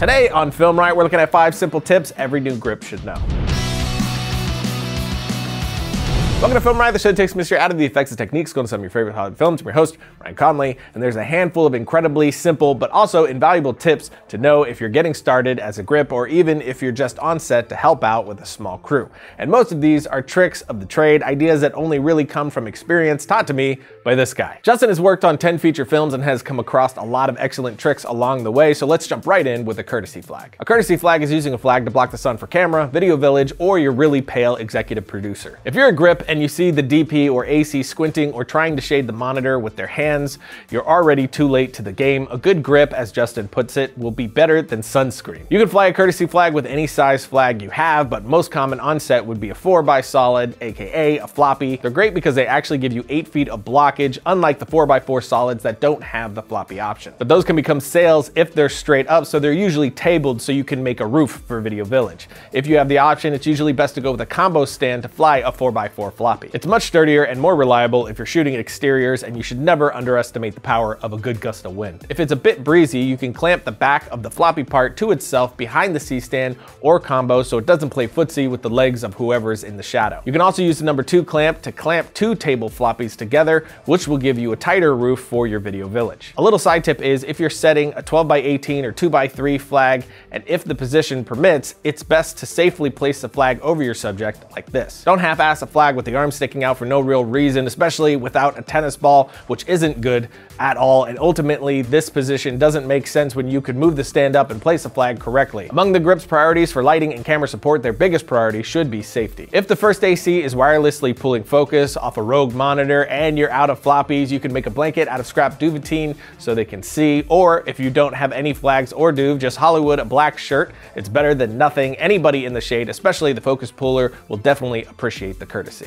Today on Film Riot, we're looking at 5 simple tips every new grip should know. Welcome to Film Riot, the show that takes mystery out of the effects and techniques going to some of your favorite Hollywood films. I'm your host, Ryan Connolly, and there's a handful of incredibly simple but also invaluable tips to know if you're getting started as a grip or even if you're just on set to help out with a small crew. And most of these are tricks of the trade, ideas that only really come from experience taught to me by this guy. Justin has worked on 10 feature films and has come across a lot of excellent tricks along the way, so let's jump right in with a courtesy flag. A courtesy flag is using a flag to block the sun for camera, Video Village, or your really pale executive producer. If you're a grip and you see the DP or AC squinting or trying to shade the monitor with their hands, you're already too late to the game. A good grip, as Justin puts it, will be better than sunscreen. You can fly a courtesy flag with any size flag you have, but most common on set would be a 4x solid, AKA a floppy. They're great because they actually give you 8 feet of blockage, unlike the 4x4 solids that don't have the floppy option. But those can become sails if they're straight up, so they're usually tabled so you can make a roof for Video Village. If you have the option, it's usually best to go with a combo stand to fly a 4x4 floppy. It's much sturdier and more reliable if you're shooting at exteriors, and you should never underestimate the power of a good gust of wind. If it's a bit breezy, you can clamp the back of the floppy part to itself behind the C-stand or combo so it doesn't play footsie with the legs of whoever's in the shadow. You can also use the #2 clamp to clamp 2 table floppies together, which will give you a tighter roof for your Video Village. A little side tip is if you're setting a 12x18 or 2x3 flag, and if the position permits, it's best to safely place the flag over your subject like this. Don't half-ass a flag with the arm sticking out for no real reason, especially without a tennis ball, which isn't good at all. And ultimately, this position doesn't make sense when you could move the stand up and place the flag correctly. Among the grip's priorities for lighting and camera support, their biggest priority should be safety. If the first AC is wirelessly pulling focus off a rogue monitor and you're out of floppies, you can make a blanket out of scrap duvetine so they can see. Or if you don't have any flags or duve, just Hollywood a black shirt. It's better than nothing. Anybody in the shade, especially the focus puller, will definitely appreciate the courtesy.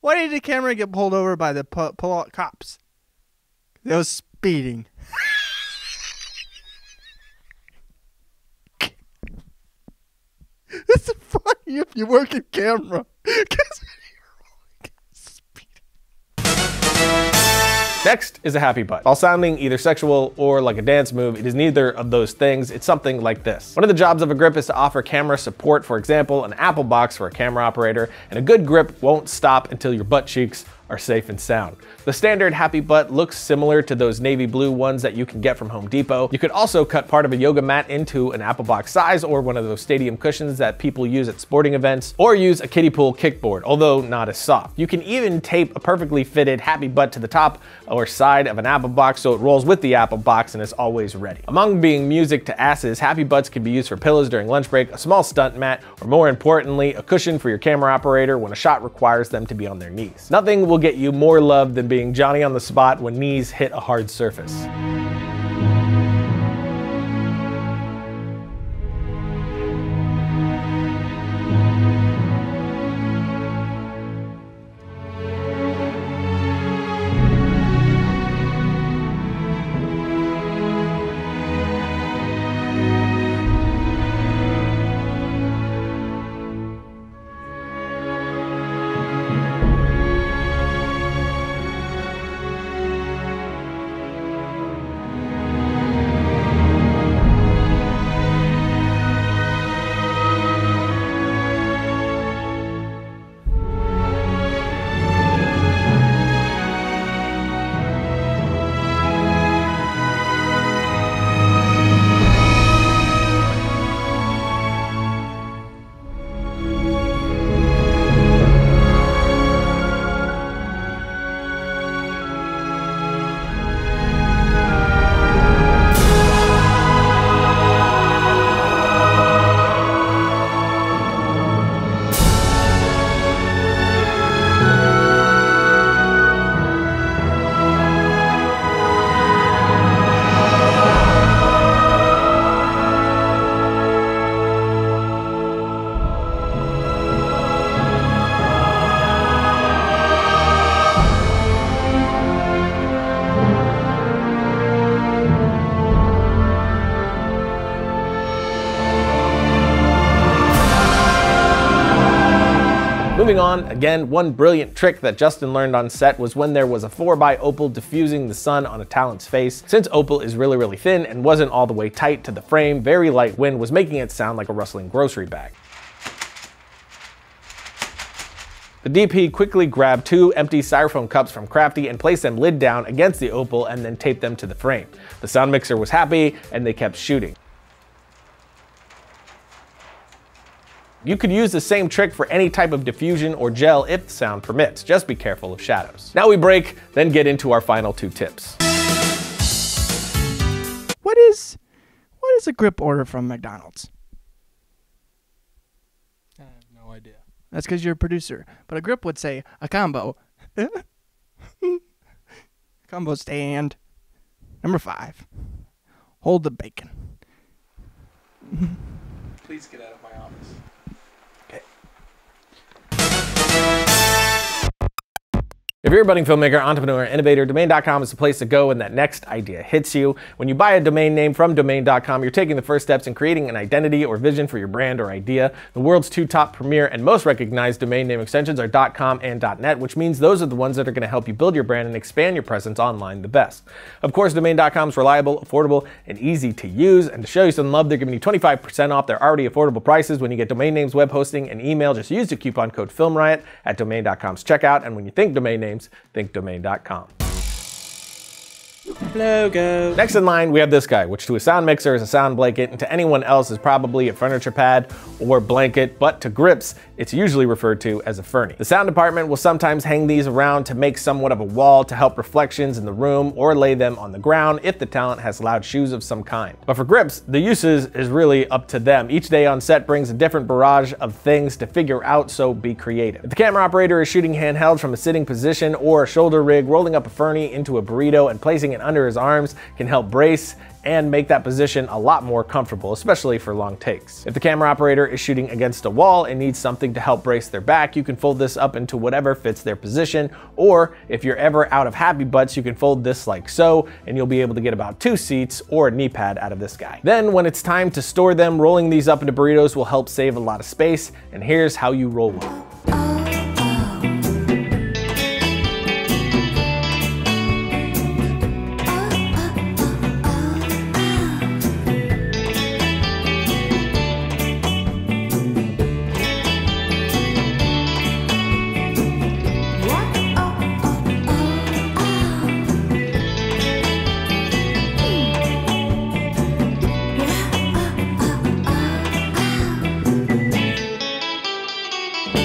Why did the camera get pulled over by the cops? They was speeding. It's funny if you work in camera. Next is a happy butt. While sounding either sexual or like a dance move, it is neither of those things. It's something like this. One of the jobs of a grip is to offer camera support, for example, an Apple box for a camera operator, and a good grip won't stop until your butt cheeks are safe and sound. The standard happy butt looks similar to those navy blue ones that you can get from Home Depot. You could also cut part of a yoga mat into an Apple box size or one of those stadium cushions that people use at sporting events, or use a kiddie pool kickboard, although not as soft. You can even tape a perfectly fitted happy butt to the top or side of an Apple box so it rolls with the Apple box and is always ready. Among being music to asses, happy butts can be used for pillows during lunch break, a small stunt mat, or more importantly, a cushion for your camera operator when a shot requires them to be on their knees. Nothing will get you more love than being Johnny on the spot when knees hit a hard surface. Moving on, again, one brilliant trick that Justin learned on set was when there was a 4x opal diffusing the sun on a talent's face. Since opal is really thin and wasn't all the way tight to the frame, very light wind was making it sound like a rustling grocery bag. The DP quickly grabbed two empty styrofoam cups from Crafty and placed them lid down against the opal and then taped them to the frame. The sound mixer was happy and they kept shooting. You could use the same trick for any type of diffusion or gel if the sound permits. Just be careful of shadows. Now we break, then get into our final two tips. What is a grip order from McDonald's? I have no idea. That's because you're a producer. But a grip would say a combo. Combo stand. Number 5. Hold the bacon. Please get out of my office. If you're a budding filmmaker, entrepreneur, innovator, Domain.com is the place to go when that next idea hits you. When you buy a domain name from Domain.com, you're taking the first steps in creating an identity or vision for your brand or idea. The world's two top premier and most recognized domain name extensions are .com and .net, which means those are the ones that are going to help you build your brand and expand your presence online the best. Of course, Domain.com is reliable, affordable, and easy to use. And to show you some love, they're giving you 25% off their already affordable prices when you get domain names, web hosting, and email. Just use the coupon code FilmRiot at Domain.com's checkout. And when you think domain name, think domain.com. Logo. Next in line, we have this guy, which to a sound mixer is a sound blanket, and to anyone else is probably a furniture pad or blanket, but to grips, it's usually referred to as a ferny. The sound department will sometimes hang these around to make somewhat of a wall to help reflections in the room or lay them on the ground if the talent has loud shoes of some kind. But for grips, the uses is really up to them. Each day on set brings a different barrage of things to figure out, so be creative. If the camera operator is shooting handheld from a sitting position or a shoulder rig, rolling up a ferny into a burrito and placing it under his arms can help brace and make that position a lot more comfortable, especially for long takes. If the camera operator is shooting against a wall and needs something to help brace their back, you can fold this up into whatever fits their position, or if you're ever out of happy butts, you can fold this like so, and you'll be able to get about 2 seats or a knee pad out of this guy. Then when it's time to store them, rolling these up into burritos will help save a lot of space, and here's how you roll one.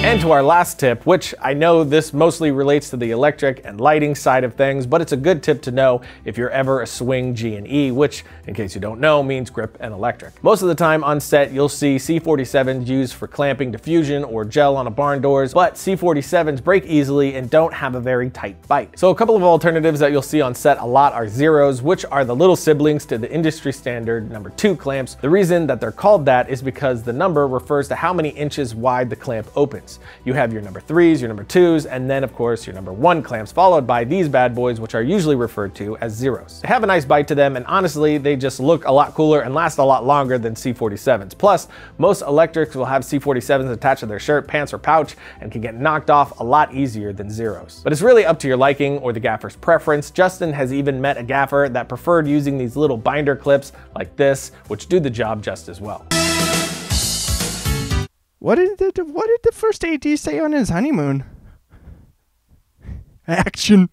And to our last tip, which I know this mostly relates to the electric and lighting side of things, but it's a good tip to know if you're ever a swing G&E, which, in case you don't know, means grip and electric. Most of the time on set, you'll see C47s used for clamping diffusion or gel on a barn doors, but C47s break easily and don't have a very tight bite. So a couple of alternatives that you'll see on set a lot are zeros, which are the little siblings to the industry standard number 2 clamps. The reason that they're called that is because the number refers to how many inches wide the clamp opens. You have your number 3s, your number 2s, and then of course your number 1 clamps, followed by these bad boys, which are usually referred to as zeros. They have a nice bite to them, and honestly, they just look a lot cooler and last a lot longer than C47s. Plus, most electrics will have C47s attached to their shirt, pants, or pouch, and can get knocked off a lot easier than zeros. But it's really up to your liking or the gaffer's preference. Justin has even met a gaffer that preferred using these little binder clips like this, which do the job just as well. What did the first AD say on his honeymoon? Action.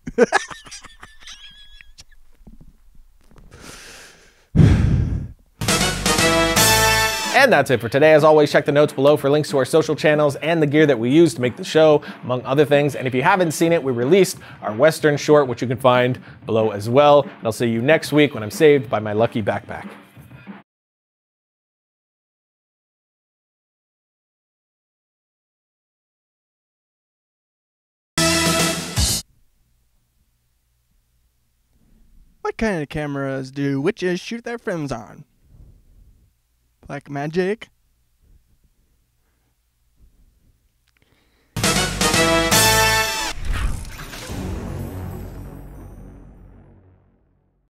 And that's it for today. As always, check the notes below for links to our social channels and the gear that we use to make the show, among other things. And if you haven't seen it, we released our Western short, which you can find below as well. And I'll see you next week when I'm saved by my lucky backpack. What kind of cameras do witches shoot their friends on? Black magic?